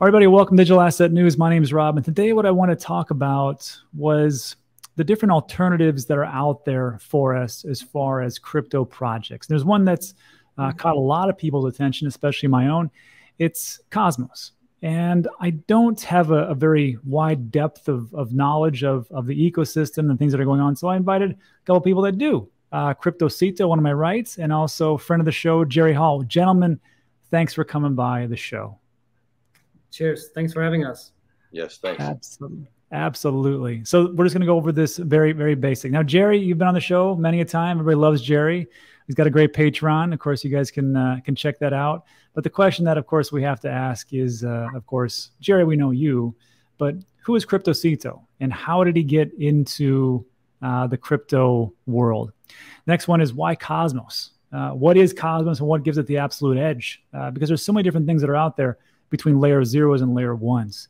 All right, everybody, welcome to Digital Asset News. My name is Rob, and today what I want to talk about was the different alternatives that are out there for us as far as crypto projects. There's one that's caught a lot of people's attention, especially my own. It's Cosmos. And I don't have a very wide depth of knowledge of the ecosystem and things that are going on, so I invited a couple people that do. CryptoCito, one of my rights, and also friend of the show, Jerry Hall. Gentlemen, thanks for coming by the show. Cheers. Thanks for having us. Yes, thanks. Absolutely. Absolutely. So we're just going to go over this very, very basic. Now, Jerry, you've been on the show many a time. Everybody loves Jerry. He's got a great Patreon. Of course, you guys can check that out. But the question that, of course, we have to ask is, of course, Jerry, we know you, but who is CryptoCito and how did he get into the crypto world? Next one is why Cosmos? What is Cosmos and what gives it the absolute edge? Because there's so many different things that are out there between layer zeros and layer ones.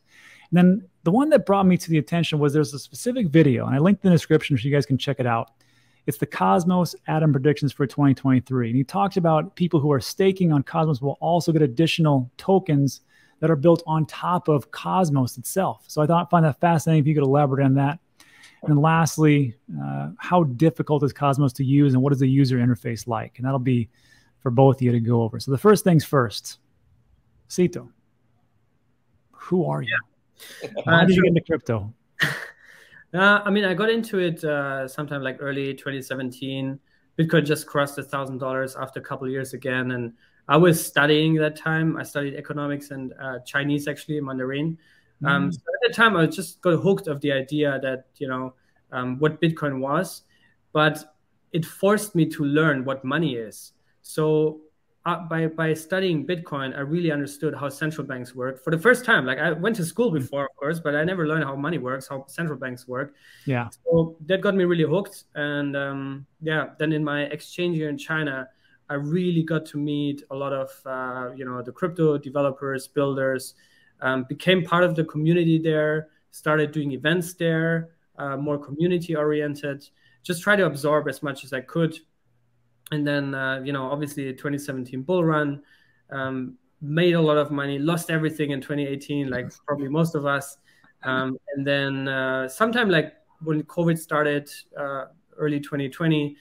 And then the one that brought me to the attention was there's a specific video, and I linked in the description so you guys can check it out. It's the Cosmos Atom predictions for 2023. And he talked about people who are staking on Cosmos will also get additional tokens that are built on top of Cosmos itself. So I thought, find that fascinating if you could elaborate on that. And then lastly, how difficult is Cosmos to use and what is the user interface like? And that'll be for both of you to go over. So the first things first, Cito. Who are you? How did you get into crypto? I mean, I got into it sometime like early 2017. Bitcoin just crossed $1,000 after a couple of years again. And I was studying that time. I studied economics and Chinese, actually, Mandarin. So at the time, I just got hooked of the idea that, you know, what Bitcoin was. But it forced me to learn what money is. So by studying Bitcoin, I really understood how central banks work for the first time. Like I went to school before, of course, but I never learned how money works, how central banks work. Yeah. So that got me really hooked. And yeah, then in my exchange year in China, I really got to meet a lot of, you know, the crypto developers, builders, became part of the community there, started doing events there, more community oriented, just try to absorb as much as I could. And then, you know, obviously 2017 bull run, made a lot of money, lost everything in 2018, like probably most of us. And then sometime like when COVID started early 2020,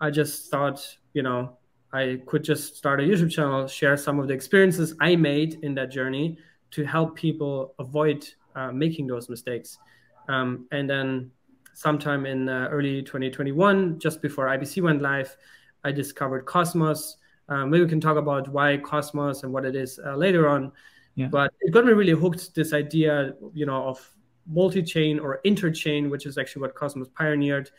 I just thought, you know, I could just start a YouTube channel, share some of the experiences I made in that journey to help people avoid making those mistakes. And then sometime in early 2021, just before IBC went live, I discovered Cosmos. Maybe we can talk about why Cosmos and what it is later on. Yeah. But it got me really hooked, this idea, you know, of multi-chain or interchain, which is actually what Cosmos pioneered.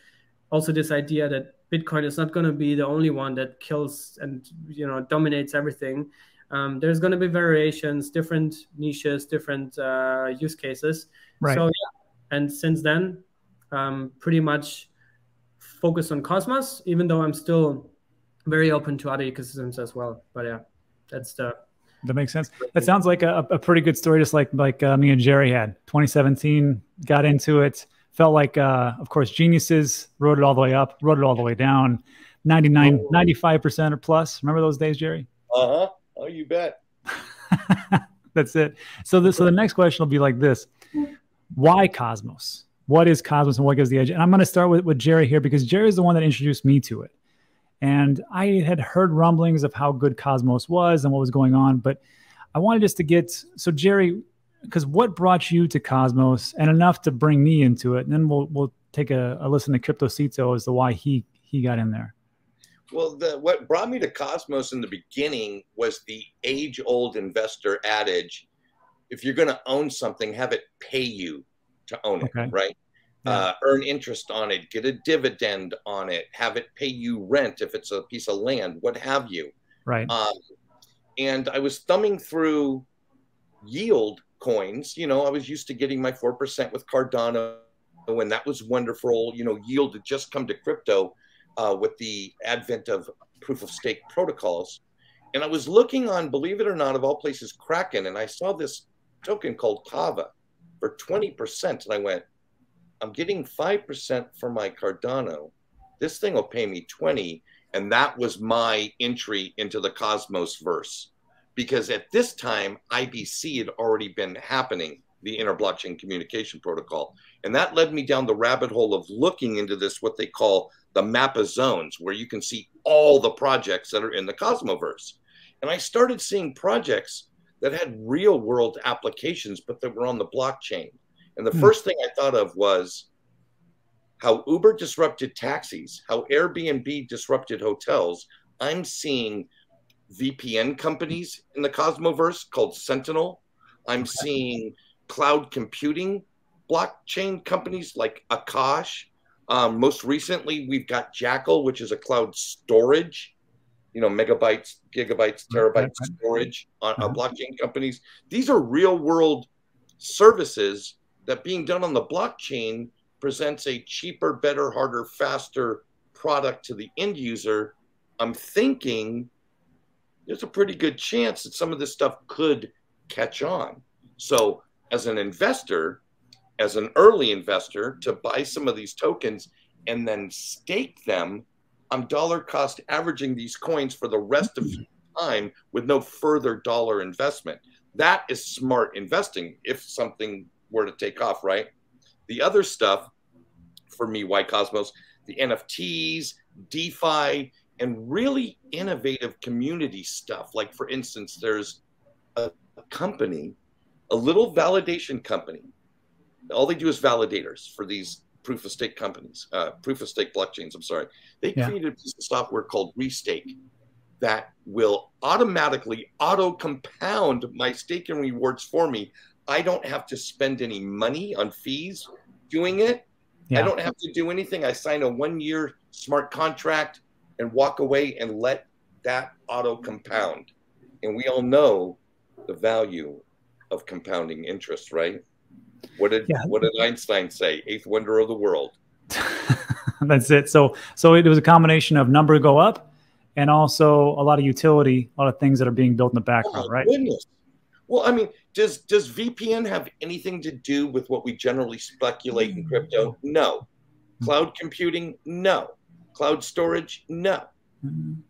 Also this idea that Bitcoin is not going to be the only one that kills and, you know, dominates everything. There's going to be variations, different niches, different use cases. Right. So, yeah. And since then, pretty much focused on Cosmos, even though I'm still very open to other ecosystems as well. But yeah, that's the... That makes sense. That sounds like a pretty good story, just like me and Jerry had. 2017, got into it, felt like, of course, geniuses, rode it all the way up, rode it all the way down, 95% or plus. Remember those days, Jerry? Uh-huh. Oh, you bet. That's it. So the next question will be like this. Why Cosmos? What is Cosmos and what gives the edge? And I'm going to start with Jerry here because Jerry is the one that introduced me to it. And I had heard rumblings of how good Cosmos was and what was going on. But I wanted just to get, so Jerry, because what brought you to Cosmos and enough to bring me into it? And then we'll take a listen to CryptoCito as to why he got in there. Well, what brought me to Cosmos in the beginning was the age-old investor adage, if you're going to own something, have it pay you to own it, okay. Right? Yeah. Earn interest on it, get a dividend on it, have it pay you rent if it's a piece of land, what have you. Right. And I was thumbing through yield coins. You know, I was used to getting my 4% with Cardano, and that was wonderful. You know, yield had just come to crypto with the advent of proof of stake protocols. And I was looking on, believe it or not, of all places, Kraken, and I saw this token called Kava for 20%. And I went, I'm getting 5% for my Cardano. This thing will pay me 20. And that was my entry into the Cosmos verse. because at this time, IBC had already been happening, the Inter-Blockchain Communication Protocol. And that led me down the rabbit hole of looking into this, what they call the map of zones, where you can see all the projects that are in the Cosmoverse. And I started seeing projects that had real world applications, but that were on the blockchain. And the first thing I thought of was how Uber disrupted taxis, how Airbnb disrupted hotels. I'm seeing VPN companies in the Cosmoverse called Sentinel. I'm seeing cloud computing blockchain companies like Akash. Most recently, we've got Jackal, which is a cloud storage, you know, megabytes, gigabytes, terabytes storage on blockchain companies. These are real world services that being done on the blockchain presents a cheaper, better, harder, faster product to the end user. I'm thinking there's a pretty good chance that some of this stuff could catch on. So as an investor, as an early investor, to buy some of these tokens and then stake them, I'm dollar cost averaging these coins for the rest of time with no further dollar investment. That is smart investing if something were to take off, right? The other stuff for me, why Cosmos, the NFTs, DeFi, and really innovative community stuff. Like, for instance, there's a company, a little validation company. All they do is validators for these proof of stake companies, proof of stake blockchains, I'm sorry. They created a piece of software called Restake that will automatically auto compound my stake and rewards for me. I don't have to spend any money on fees doing it. I don't have to do anything. I sign a 1-year smart contract and walk away and let that auto compound. And we all know the value of compounding interest, right? What did Einstein say? Eighth wonder of the world. That's it. So it was a combination of number go up and also a lot of utility, a lot of things that are being built in the background, right? Goodness. Well, I mean, does VPN have anything to do with what we generally speculate in crypto? No. Cloud computing? No. Cloud storage? No.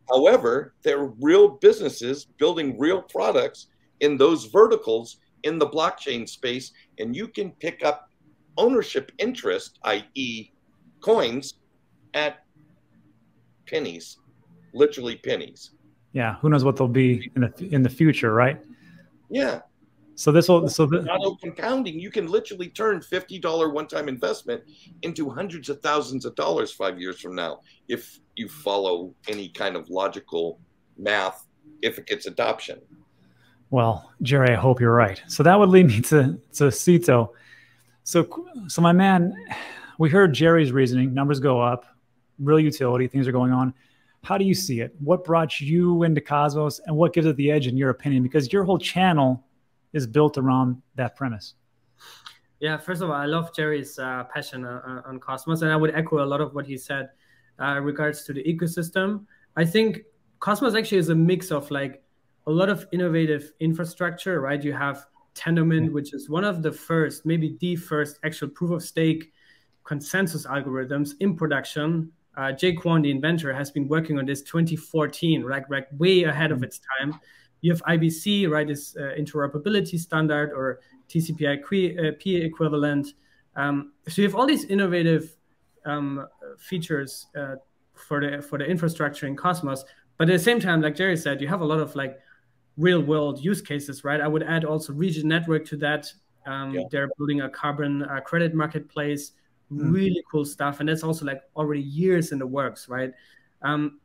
However, there are real businesses building real products in those verticals in the blockchain space, and you can pick up ownership interest, i.e. coins, at pennies, literally pennies. Yeah, who knows what they'll be in the future, right? Yeah. So this will, so the auto compounding, you can literally turn $50 one-time investment into hundreds of thousands of dollars 5 years from now if you follow any kind of logical math, if it gets adoption. Well, Jerry, I hope you're right. So that would lead me to Cito. So my man, we heard Jerry's reasoning, numbers go up, real utility, things are going on. How do you see it? What brought you into Cosmos and what gives it the edge in your opinion? Because your whole channel is built around that premise. Yeah, first of all, I love Jerry's passion on Cosmos, and I would echo a lot of what he said in regards to the ecosystem. I think Cosmos actually is a mix of like a lot of innovative infrastructure, right? You have Tendermint, which is one of the first, maybe the first actual proof of stake consensus algorithms in production. Jay Kwon, the inventor, has been working on this 2014, right, way ahead of its time. You have IBC, right, this interoperability standard or TCP/IP equivalent. So you have all these innovative features for the infrastructure in Cosmos. But at the same time, like Jerry said, you have a lot of like real world use cases, right? I would add also region network to that. They're building a carbon credit marketplace. Really cool stuff, and that's also like already years in the works, right?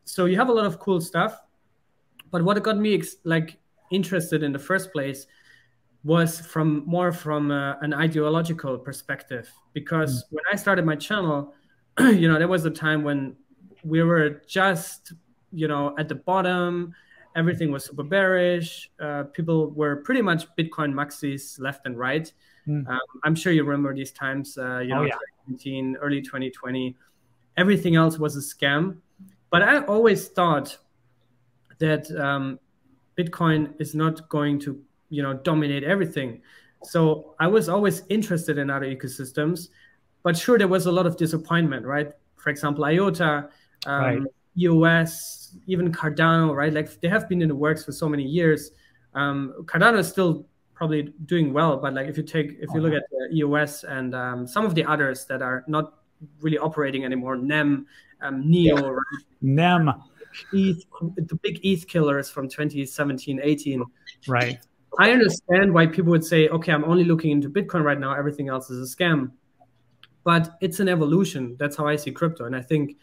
So you have a lot of cool stuff, but what got me like interested in the first place was more from an ideological perspective, because when I started my channel, you know, there was a time when we were just, you know, at the bottom, everything was super bearish, people were pretty much Bitcoin maxis left and right. I'm sure you remember these times, you know, 2019, early 2020, everything else was a scam. But I always thought that Bitcoin is not going to, you know, dominate everything. So I was always interested in other ecosystems, but sure, there was a lot of disappointment, right? For example, IOTA, EOS, even Cardano, right? Like they have been in the works for so many years. Cardano is still probably doing well, but like if you look at EOS and some of the others that are not really operating anymore, NEM, Neo, yeah. Right? NEM, ETH, the big ETH killers from 2017, 18. Right. I understand why people would say, okay, I'm only looking into Bitcoin right now. Everything else is a scam. But it's an evolution. That's how I see crypto. And I think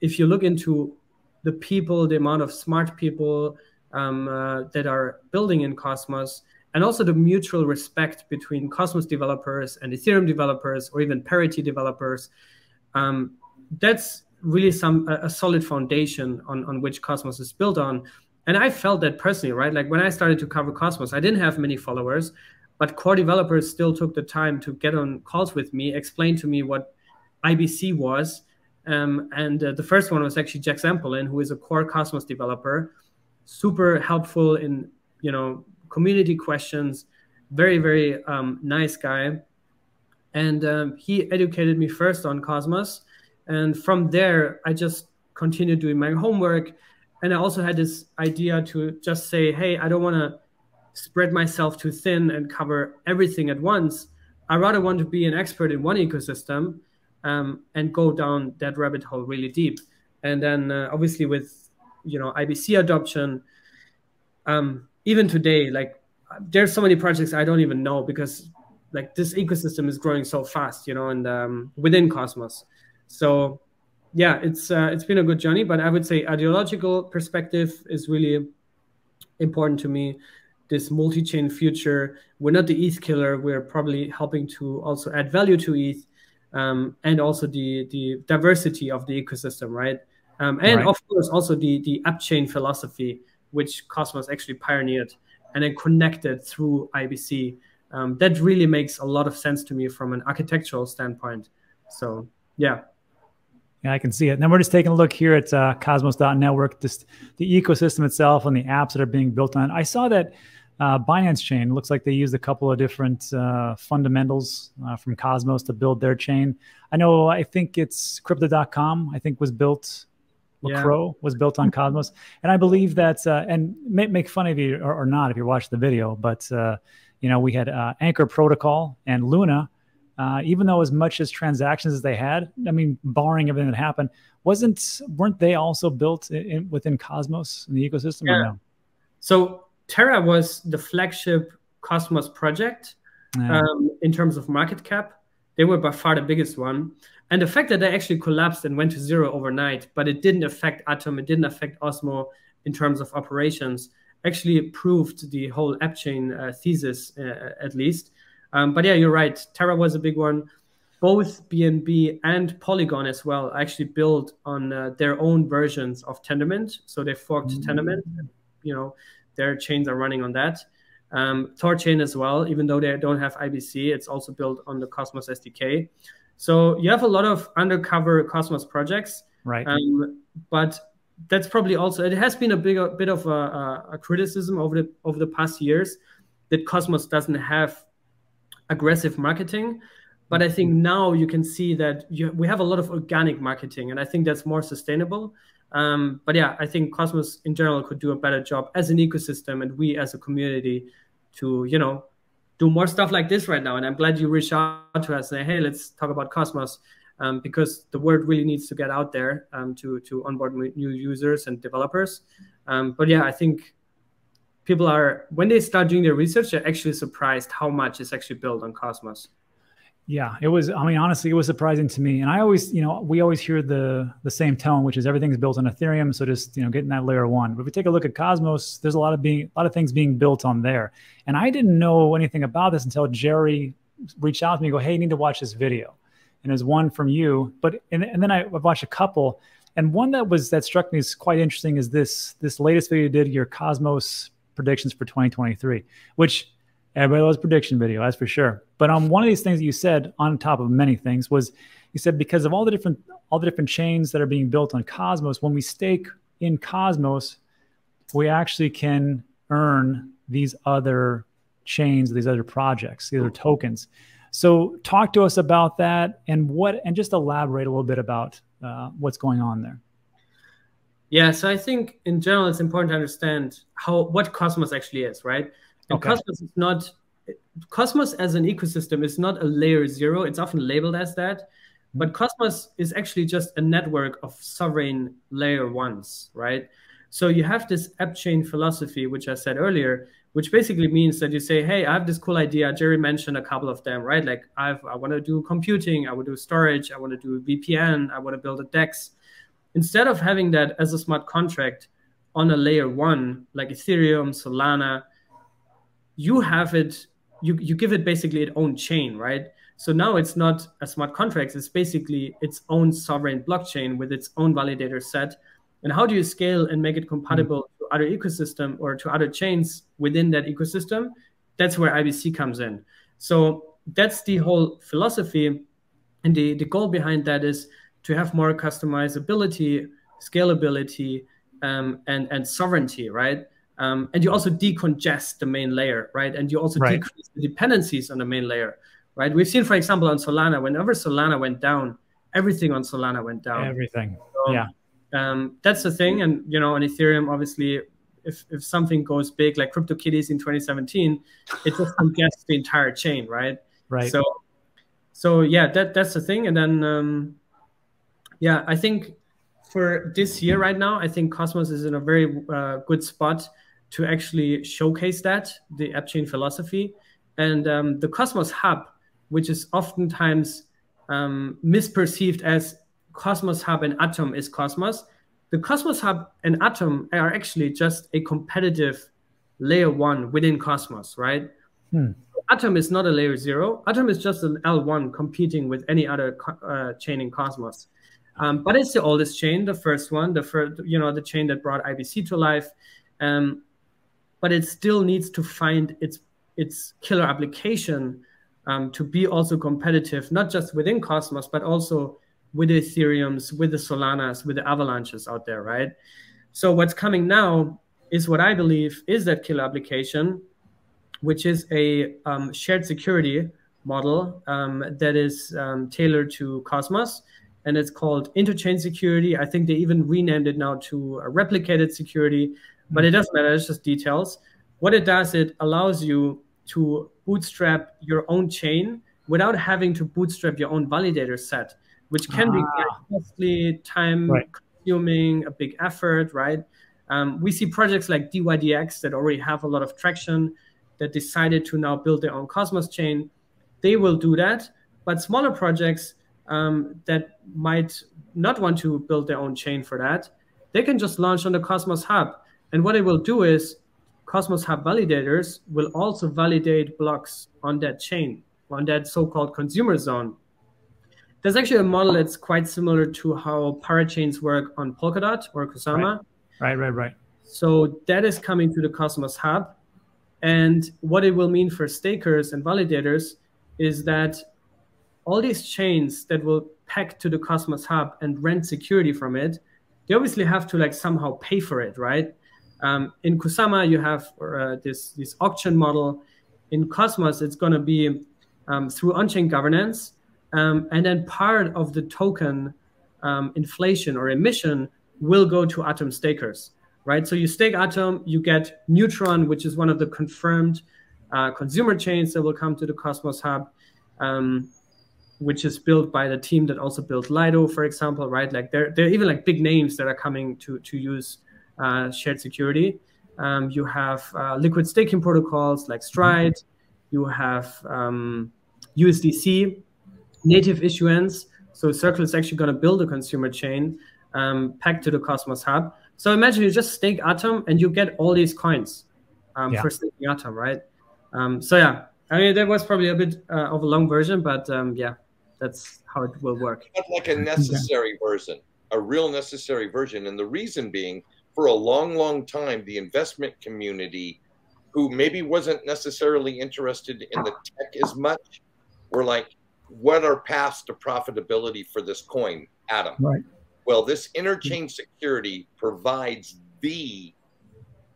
if you look into the people, the amount of smart people that are building in Cosmos, and also the mutual respect between Cosmos developers and Ethereum developers or even Parity developers, that's really a solid foundation on which Cosmos is built on. And I felt that personally, right? Like when I started to cover Cosmos, I didn't have many followers, but core developers still took the time to get on calls with me, explain to me what IBC was. The first one was actually Jack Zampelin, who is a core Cosmos developer, super helpful in, you know, community questions, very, very nice guy. And he educated me first on Cosmos. And from there, I just continued doing my homework. And I also had this idea to just say, hey, I don't want to spread myself too thin and cover everything at once. I rather want to be an expert in one ecosystem and go down that rabbit hole really deep. And then obviously with, you know, IBC adoption, even today, like there's so many projects I don't even know because like this ecosystem is growing so fast, you know, and within Cosmos. So yeah, it's been a good journey, but I would say ideological perspective is really important to me. This multi-chain future, we're not the ETH killer. We're probably helping to also add value to ETH and also the diversity of the ecosystem, right? Of course, also the upchain philosophy, which Cosmos actually pioneered and then connected through IBC. That really makes a lot of sense to me from an architectural standpoint. So, yeah. Yeah, I can see it. Now we're just taking a look here at Cosmos.network, just the ecosystem itself and the apps that are being built on. I saw that Binance Chain, looks like they used a couple of different fundamentals from Cosmos to build their chain. I know, I think it's Crypto.com, I think was built, LaCroix was built on Cosmos. And I believe that, and make fun of you or not if you watch the video, but you know, we had Anchor Protocol and Luna. Even though as much as transactions as they had, I mean, barring everything that happened, weren't they also built within Cosmos in the ecosystem? Yeah. Or no? So Terra was the flagship Cosmos project in terms of market cap. They were by far the biggest one. And the fact that they actually collapsed and went to zero overnight, but it didn't affect Atom, it didn't affect Osmo in terms of operations, actually proved the whole app chain thesis, at least. But yeah, you're right. Terra was a big one. Both BNB and Polygon as well actually built on their own versions of Tendermint. So they forked Tendermint. You know, their chains are running on that. Thorchain as well, even though they don't have IBC, it's also built on the Cosmos SDK. So you have a lot of undercover Cosmos projects. Right. But that's probably also, it has been a bit of a criticism over the past years that Cosmos doesn't have aggressive marketing, but I think now you can see that we have a lot of organic marketing, and I think that's more sustainable. But yeah, I think Cosmos in general could do a better job as an ecosystem, and we as a community to, you know, do more stuff like this right now. And I'm glad you reached out to us and say, hey, let's talk about Cosmos, because the word really needs to get out there to onboard new users and developers. But yeah, I think people are, when they start doing their research, they're actually surprised how much is actually built on Cosmos. Yeah, it was, I mean, honestly, it was surprising to me. And I always, you know, we always hear the same tone, which is everything's built on Ethereum. So just, you know, getting that layer one. But if we take a look at Cosmos, there's a lot of things being built on there. And I didn't know anything about this until Jerry reached out to me and go, hey, you need to watch this video. And there's one from you. But, and then I watched a couple. And one that struck me as quite interesting is this latest video you did, your Cosmos predictions for 2023, which everybody loves prediction video, that's for sure. But on one of these things that you said, on top of many things, was you said because of all the different chains that are being built on Cosmos, when we stake in Cosmos, we actually can earn these other chains, these other projects, these other tokens. So talk to us about that and just elaborate a little bit about what's going on there. Yeah, so I think in general it's important to understand what Cosmos actually is, right? And okay. Cosmos as an ecosystem is not a layer zero. It's often labeled as that. But Cosmos is actually just a network of sovereign layer ones, right? So you have this app chain philosophy, which I said earlier, which basically means that you say, hey, I have this cool idea. Jerry mentioned a couple of them, right? Like I want to do computing. I want to do storage. I want to do VPN. I want to build a DEX. Instead of having that as a smart contract on a layer one, like Ethereum, Solana, you have it, you give it basically its own chain, right? So now it's not a smart contract. It's basically its own sovereign blockchain with its own validator set. And how do you scale and make it compatible to other ecosystem or to other chains within that ecosystem? That's where IBC comes in. So that's the whole philosophy. And the goal behind that is to have more customizability, scalability, and sovereignty, right? And you also decongest the main layer, right? And you also decrease the dependencies on the main layer, right? We've seen, for example, on Solana, whenever Solana went down, everything on Solana went down. Everything, so, yeah. That's the thing. And, you know, on Ethereum, obviously, if something goes big, like CryptoKitties in 2017, it just congests the entire chain, right? Right. So yeah, that's the thing. And then, yeah, I think for this year right now, I think Cosmos is in a very good spot to actually showcase that, the app chain philosophy. And the Cosmos Hub, which is oftentimes misperceived as Cosmos Hub and Atom is Cosmos. The Cosmos Hub and Atom are actually just a competitive layer one within Cosmos, right? Hmm. Atom is not a layer zero. Atom is just an L1 competing with any other chain in Cosmos. But it's the oldest chain, the first one, you know, the chain that brought IBC to life. But it still needs to find its killer application to be also competitive, not just within Cosmos, but also with the Ethereums, with the Solanas, with the Avalanches out there, right? So what's coming now is what I believe is that killer application, which is a shared security model that is tailored to Cosmos. And it's called interchain security. I think they even renamed it now to replicated security, but it doesn't matter, it's just details. What it does, it allows you to bootstrap your own chain without having to bootstrap your own validator set, which can be costly, time-consuming, a big effort, right? We see projects like DYDX that already have a lot of traction that decided to now build their own Cosmos chain. They will do that, but smaller projects that might not want to build their own chain for that, they can just launch on the Cosmos Hub. And what it will do is Cosmos Hub validators will also validate blocks on that chain, on that so-called consumer zone. There's actually a model that's quite similar to how parachains work on Polkadot or Kusama. Right. So that is coming to the Cosmos Hub. And what it will mean for stakers and validators is that all these chains that will pack to the Cosmos Hub and rent security from it, they obviously have to like somehow pay for it, right? In Kusama, you have this auction model. In Cosmos, it's going to be through on-chain governance. And then part of the token inflation or emission will go to Atom stakers, right? So you stake Atom, you get Neutron, which is one of the confirmed consumer chains that will come to the Cosmos Hub, which is built by the team that also built Lido, for example, right? Like they're even like big names that are coming to use shared security. You have liquid staking protocols like Stride. You have USDC, native issuance. So Circle is actually going to build a consumer chain packed to the Cosmos Hub. So imagine you just stake Atom and you get all these coins for staking Atom, right? So yeah, I mean, that was probably a bit of a long version, but yeah, that's how it will work. But like a necessary version, a real necessary version. And the reason being, for a long, long time, the investment community, who maybe wasn't necessarily interested in the tech as much, were like, what are paths to profitability for this coin, Atom? Right. Well, this interchain security provides the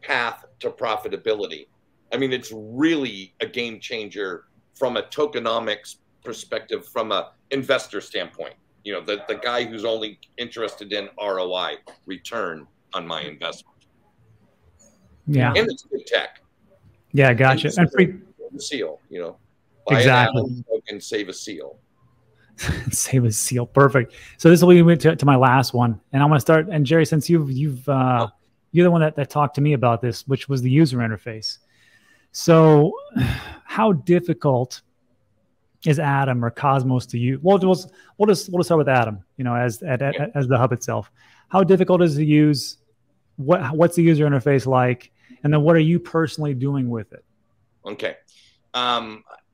path to profitability. I mean, it's really a game changer from a tokenomics perspective, from an investor standpoint. You know, the guy who's only interested in ROI, return. on my investment. Yeah. And it's good tech. Yeah, gotcha. And free seal, you know. Buy exactly. And save a seal. Save a seal. Perfect. So this will lead me to my last one. And I'm going to start. And Jerry, since you're the one that talked to me about this, which was the user interface. So how difficult is Atom or Cosmos to use? Well, we'll just start with Atom, you know, as the hub itself. How difficult is it to use? What's the user interface like? And then what are you personally doing with it? Okay.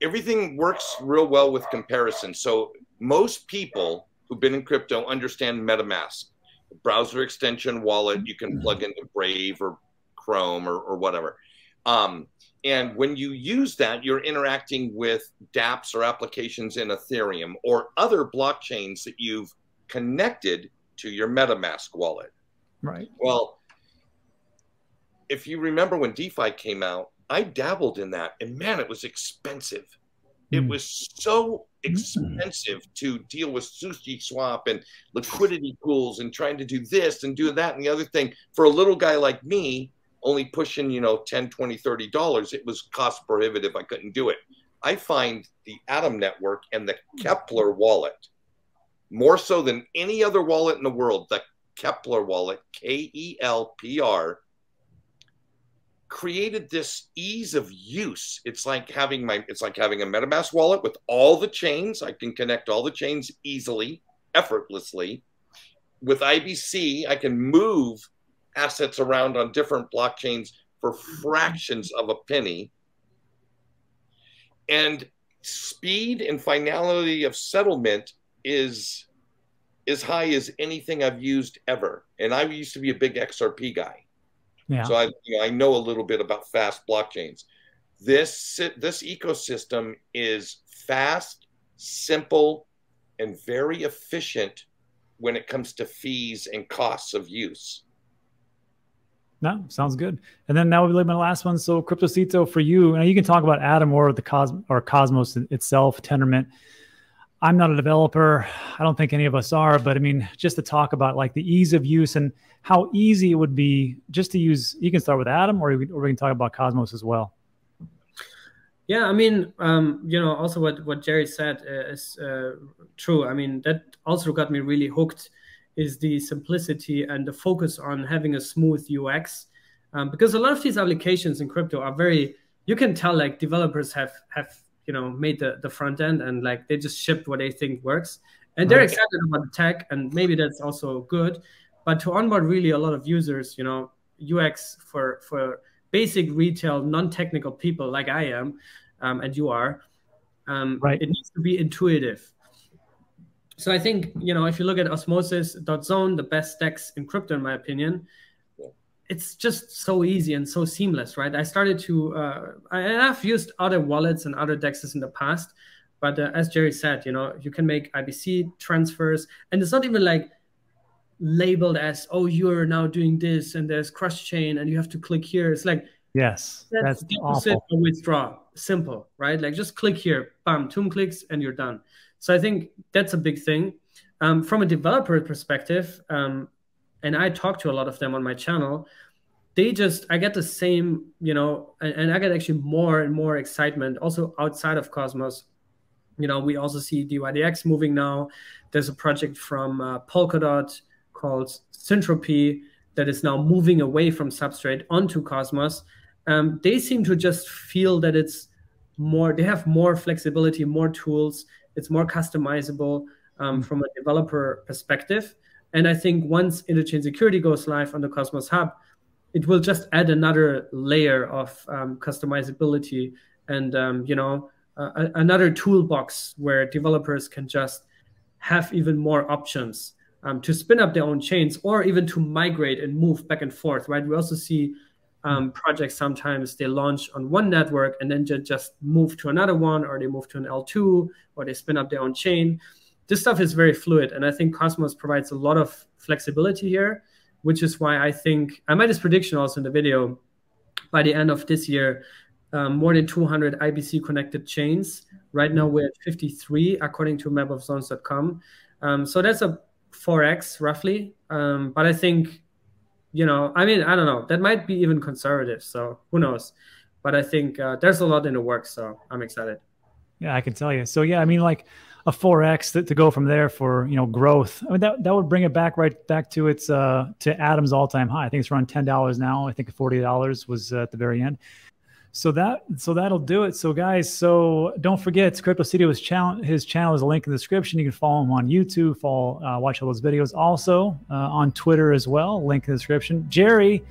Everything works real well with comparison. So most people who've been in crypto understand MetaMask, browser extension wallet. You can plug into Brave or Chrome or whatever. And when you use that, you're interacting with dApps or applications in Ethereum or other blockchains that you've connected to your MetaMask wallet. Right. Well, if you remember when DeFi came out, I dabbled in that, and man, it was expensive. It was so expensive to deal with SushiSwap and liquidity pools and trying to do this and do that and the other thing. For a little guy like me, only pushing, you know, $10, $20, $30, it was cost prohibitive. I couldn't do it. I find the Atom network and the Keplr wallet, more so than any other wallet in the world, the Keplr wallet, K-E-L-P-R, created this ease of use. It's like having a MetaMask wallet with all the chains. I can connect all the chains easily, effortlessly. With IBC, I can move assets around on different blockchains for fractions of a penny. And speed and finality of settlement is as high as anything I've used ever. And I used to be a big XRP guy. Yeah. So I know a little bit about fast blockchains. This ecosystem is fast, simple, and very efficient when it comes to fees and costs of use. No, sounds good. And then that would be my last one. So CryptoCito, for you, and you can talk about Atom or the Cosmos itself, Tendermint. I'm not a developer. I don't think any of us are, but I mean, just to talk about like the ease of use and how easy it would be just to use. You can start with Atom, or we can talk about Cosmos as well. Yeah, I mean, you know, also what Jerry said is true. I mean, that also got me really hooked, is the simplicity and the focus on having a smooth UX. Because a lot of these applications in crypto are very, you can tell like developers have you know, made the front end and like they just ship what they think works. And they're excited about the tech, and maybe that's also good. But to onboard really a lot of users, you know, UX for basic retail, non-technical people like I am and you are, it needs to be intuitive. So I think, you know, if you look at osmosis.zone, the best stacks in crypto, in my opinion, it's just so easy and so seamless, right? I started to, and I've used other wallets and other DEXs in the past, but as Jerry said, you know, you can make IBC transfers, and it's not even like labeled as, oh, you're now doing this, and there's cross chain, and you have to click here. It's like, yes, that's deposit or withdraw, simple, right? Like just click here, bam, 2 clicks, and you're done. So I think that's a big thing. From a developer perspective, and I talk to a lot of them on my channel, they just, I get the same, you know, and I get actually more and more excitement also outside of Cosmos. You know, we also see DYDX moving now. There's a project from Polkadot called Syntropy that is now moving away from Substrate onto Cosmos. They seem to just feel that it's more, they have more flexibility, more tools. It's more customizable from a developer perspective. And I think once Interchain Security goes live on the Cosmos Hub, it will just add another layer of customizability and, you know, another toolbox where developers can just have even more options to spin up their own chains or even to migrate and move back and forth, right? We also see projects sometimes they launch on one network and then just move to another one, or they move to an L2, or they spin up their own chain. This stuff is very fluid, and I think Cosmos provides a lot of flexibility here, which is why I think, I made this prediction also in the video, by the end of this year, more than 200 IBC connected chains. Right now we're at 53, according to mapofzones.com. So that's a 4x roughly, but I think you know, I mean, I don't know. That might be even conservative. So who knows? But I think there's a lot in the works. So I'm excited. Yeah, I can tell you. So, yeah, I mean, like a 4X to go from there for, you know, growth. I mean, that would bring it back right back to its to Atom's all-time high. I think it's around $10 now. I think $40 was at the very end. So that'll do it. So guys, so don't forget CryptoCito's channel. His channel is a link in the description. You can follow him on YouTube. Watch all those videos. Also on Twitter as well. Link in the description. Jerry,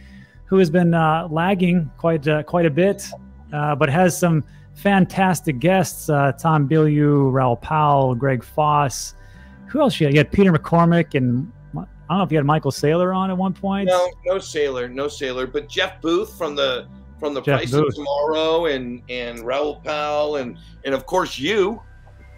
who has been lagging quite a bit, but has some fantastic guests: Tom Bilyeu, Raul Powell, Greg Foss. Who else? You had Peter McCormick, and I don't know if you had Michael Saylor on at one point. No Saylor, but Jeff Booth from the Price of Tomorrow, and Raul Powell, and of course you,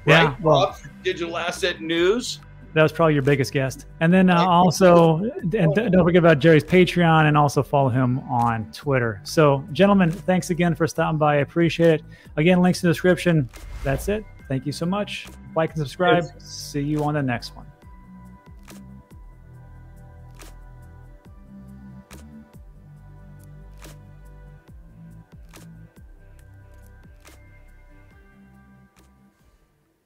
yeah, right? Well, Bob, Digital Asset News. That was probably your biggest guest. And then also, and don't forget about Jerry's Patreon, and also follow him on Twitter. So gentlemen, thanks again for stopping by. I appreciate it. Again, links in the description. That's it. Thank you so much. Like and subscribe. See you on the next one.